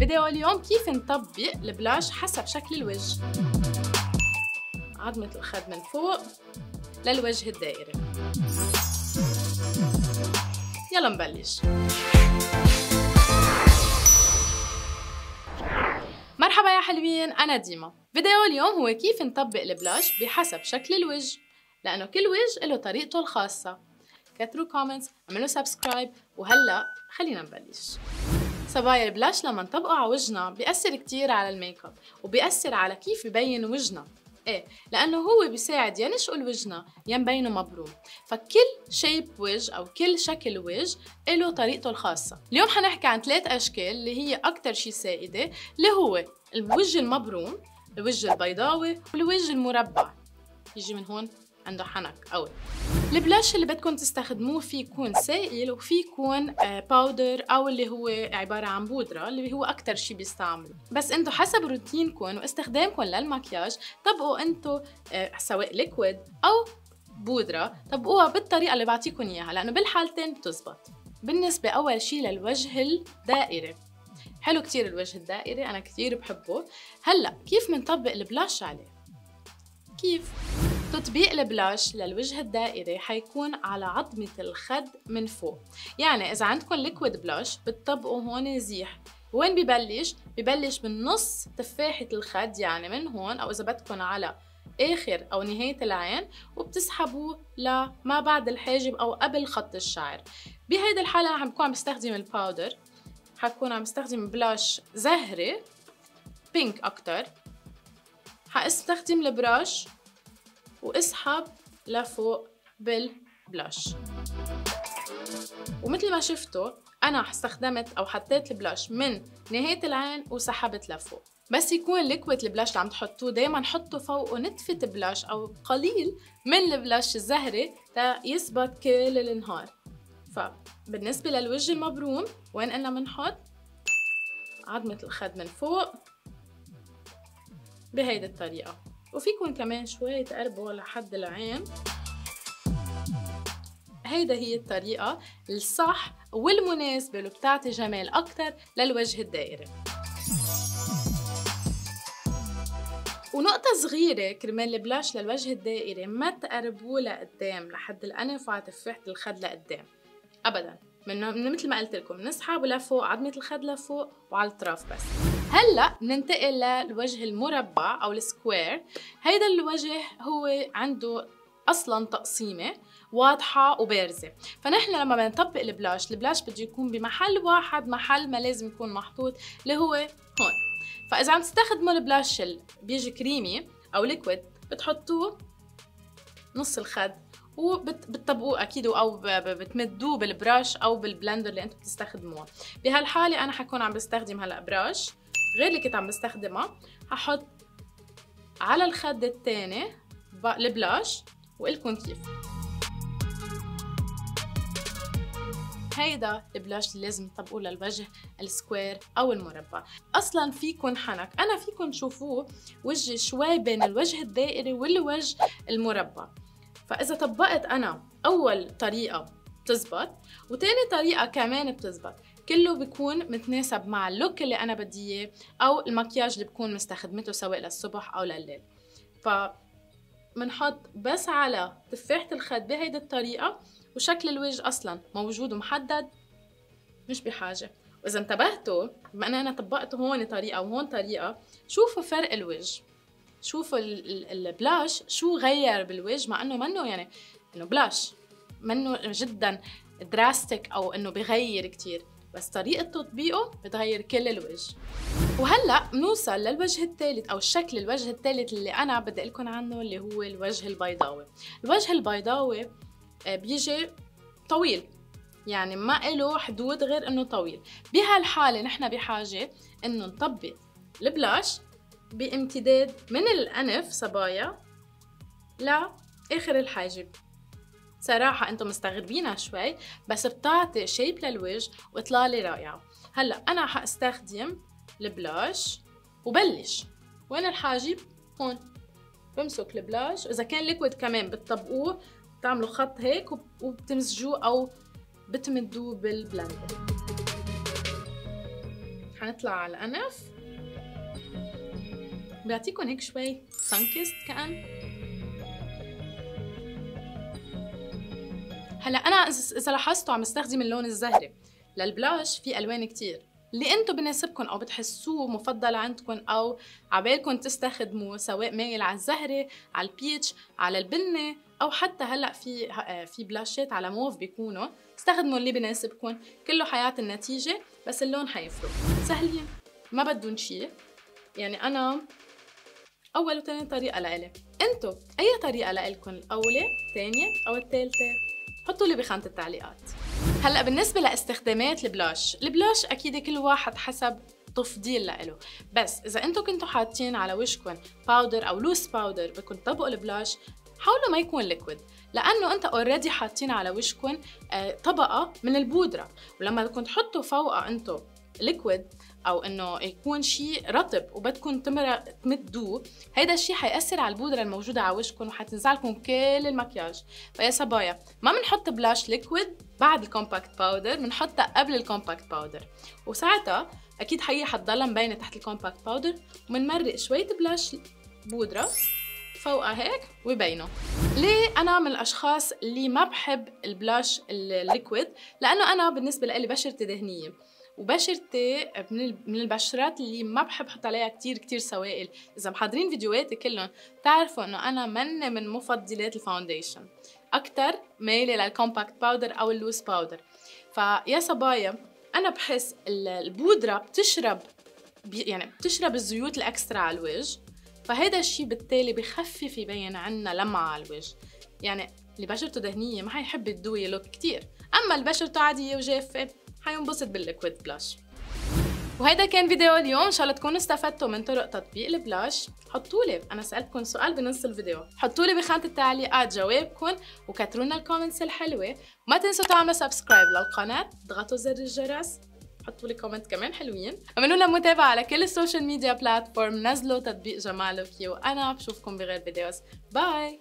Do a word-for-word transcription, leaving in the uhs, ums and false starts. فيديو اليوم كيف نطبق البلاش حسب شكل الوجه، عظمة الخد من فوق للوجه الدائري. يلا نبلش. مرحبا يا حلوين، أنا ديما. فيديو اليوم هو كيف نطبق البلاش بحسب شكل الوجه، لأنه كل وجه له طريقته الخاصة. كتروا كومنتس، اعملوا سبسكرايب، وهلأ خلينا نبلش. صبايا، البلاش لما نطبقه على وجهنا بيأثر كتير على الميك اب، وبيأثر على كيف ببين وجهنا. ايه، لأنه هو بيساعد يا نشقل وجهنا يا نبينه مبروم. فكل شيب وجه أو كل شكل وجه له طريقته الخاصة. اليوم حنحكي عن ثلاث أشكال اللي هي أكتر شي سائدة، اللي هو الوجه المبروم، الوجه البيضاوي، والوجه المربع. يجي من هون عنده حنك قوي. البلاش اللي بدكم تستخدموه فيه يكون سائل وفيه يكون باودر او اللي هو عباره عن بودره، اللي هو اكثر شيء بيستعملوا. بس انتم حسب روتينكم واستخدامكم للمكياج طبقوا انتم سواء ليكويد او بودره، طبقوها بالطريقه اللي بعطيكم اياها، لانه بالحالتين بتزبط. بالنسبه اول شيء للوجه الدائري، حلو كثير الوجه الدائري، انا كثير بحبه. هلا كيف بنطبق البلاش عليه؟ كيف تطبيق البلاش للوجه الدائري حيكون على عظمة الخد من فوق. يعني إذا عندكم ليكويد بلاش بتطبقوا هون زيح، وين ببلش؟ ببلش بالنص تفاحة الخد، يعني من هون، أو إذا بدكم على آخر أو نهاية العين، وبتسحبوه لما بعد الحاجب أو قبل خط الشعر. بهيدي الحالة عم بكون عم بستخدم الباودر، حكون عم بستخدم بلاش زهري بينك أكتر. حاستخدم البراش واسحب لفوق بالبلاش. ومثل ما شفتوا انا استخدمت او حطيت البلاش من نهايه العين وسحبت لفوق. بس يكون ليكويد البلاش اللي عم تحطوه دائما حطوا فوقه نتفه بلاش او قليل من البلاش الزهري تا يثبت كل النهار. فبالنسبه للوجه المبروم وين قلنا بنحط؟ عظمه الخد من فوق بهيدي الطريقه. وفيكن كمان شوية تقربوا لحد العين. هيدا هي الطريقة الصح والمناسبة اللي بتعطي جمال أكتر للوجه الدائري. ونقطة صغيرة كرمال البلاش للوجه الدائري، ما تقربوا لقدام لحد الأنف وعلى تفاحة الخد لقدام أبدا. من مثل ما قلت لكم نسحب لفوق، عظمة الخد لفوق وعلى الطرف بس. هلا بننتقل للوجه المربع او السكوير. هيدا الوجه هو عنده اصلا تقسيمه واضحه وبارزه، فنحن لما بنطبق البلاش البلاش بده يكون بمحل واحد، محل ما لازم يكون محطوط اللي هو هون. فاذا عم تستخدموا البلاش اللي بيجي كريمي او ليكويد بتحطوه نص الخد وبتطبقوه اكيد، او بتمدوه بالبراش او بالبلندر اللي انتم بتستخدموه. بهالحاله انا حكون عم بستخدم هلا براش غير اللي كنت عم بستخدمها، هحط على الخد الثاني البلاش وقلكن كيف. هيدا البلاش اللي لازم تطبقوه للوجه السكوير او المربع. اصلا فيكن حنك، انا فيكن تشوفوه وجهي شوي بين الوجه الدائري والوجه المربع. فاذا طبقت انا اول طريقه بتزبط وتاني طريقه كمان بتزبط، كله بيكون متناسب مع اللوك اللي انا بدي اياه او المكياج اللي بكون مستخدمته سواء للصبح او لليل. فبنحط بس على تفاحة الخد بهيدي الطريقه، وشكل الوجه اصلا موجود ومحدد مش بحاجه. واذا انتبهتوا بما ان انا طبقت هون طريقه وهون طريقه، شوفوا فرق الوجه، شوفوا البلاش شو غير بالوجه، مع انه منه يعني انه بلاش منه جدا دراستيك او انه بغير كتير، بس طريقة تطبيقه بتغير كل الوجه. وهلا بنوصل للوجه الثالث او الشكل الوجه الثالث اللي انا بدي اقول لكم عنه، اللي هو الوجه البيضاوي. الوجه البيضاوي بيجي طويل، يعني ما له حدود غير انه طويل. بهالحاله نحن بحاجه انه نطبق البلاش بامتداد من الانف صبايا لاخر الحاجب. صراحة انتم مستغربينها شوي، بس بتعطي شيب للوجه واطلالة رائعة. هلا انا حاستخدم البلاش وبلش وين الحاجب؟ هون بمسك البلاش، واذا كان ليكويد كمان بتطبقوه بتعملوا خط هيك وبتمزجوه او بتمدوه بالبلندر. حنطلع على الأنف. بعطيكم هيك شوي سانكيست كأن. هلا أنا إذا لاحظتوا عم استخدم اللون الزهري، للبلاش في ألوان كتير، اللي انتو بناسبكن او بتحسوه مفضل عندكن او عبالكن تستخدموه، سواء مايل على الزهري، على البيتش، على البني، او حتى هلا في في بلاشات على موف بيكونوا، استخدموا اللي بناسبكن، كله حيعطي النتيجه بس اللون حيفرق. سهلين ما بدون شيء، يعني انا اول وثاني طريقه لإلي، انتو اي طريقه لإلكن، الاولى، الثانيه او الثالثه، حطوا لي بخانه التعليقات. هلا بالنسبة لاستخدامات البلاش، البلاش أكيد كل واحد حسب تفضيل لإله، بس إذا أنتم كنتوا حاطين على وشكم باودر أو لوس باودر بدكم تطبقوا البلاش، حاولوا ما يكون ليكويد، لأنه أنت أوريدي حاطين على وشكم طبقة من البودرة، ولما بدكم تحطوا فوقها أنتم ليكويد أو إنه يكون شيء رطب وبدكم تمدوه، هيدا الشيء حيأثر على البودرة الموجودة على وشكم وحتنزعلكم كل المكياج. فيا صبايا ما بنحط بلاش ليكويد بعد الكومباكت باودر، بنحطها قبل الكومباكت باودر، وساعتها أكيد هي حتضلها مبينة تحت الكومباكت باودر، وبنمرق شوية بلاش بودرة فوقها هيك وبينه. ليه أنا من الأشخاص اللي ما بحب البلاش الليكويد؟ لأنه أنا بالنسبة لي بشرتي دهنية، وبشرتي من البشرات اللي ما بحب احط عليها كتير كتير سوائل. اذا محضرين فيديوهاتي كلهم بتعرفوا انه انا من من مفضلات الفاونديشن، اكتر مايله للكومباكت باودر او اللوس باودر. فيا صبايا انا بحس البودره بتشرب، يعني بتشرب الزيوت الاكسترا على الوجه، فهيدا الشيء بالتالي بخفف يبين عنا لمعه على الوجه. يعني اللي بشرته دهنيه ما حيحب الدوي لوك كتير، اما اللي بشرته عاديه وجافه حينبسط بالليكويد بلاش. وهيدا كان فيديو اليوم، ان شاء الله تكونوا استفدتوا من طرق تطبيق البلاش. حطولي، انا سالتكم سؤال بنص الفيديو، حطولي بخانه التعليقات جوابكم وكترونا الكومنتس الحلوه، وما تنسوا تعملوا سبسكرايب للقناه، اضغطوا زر الجرس، حطولي كومنت كمان حلوين، اعملوا لنا متابعه على كل السوشيال ميديا بلاتفورم، نزلوا تطبيق جمالوكي، وانا بشوفكم بغير فيديوز. باي.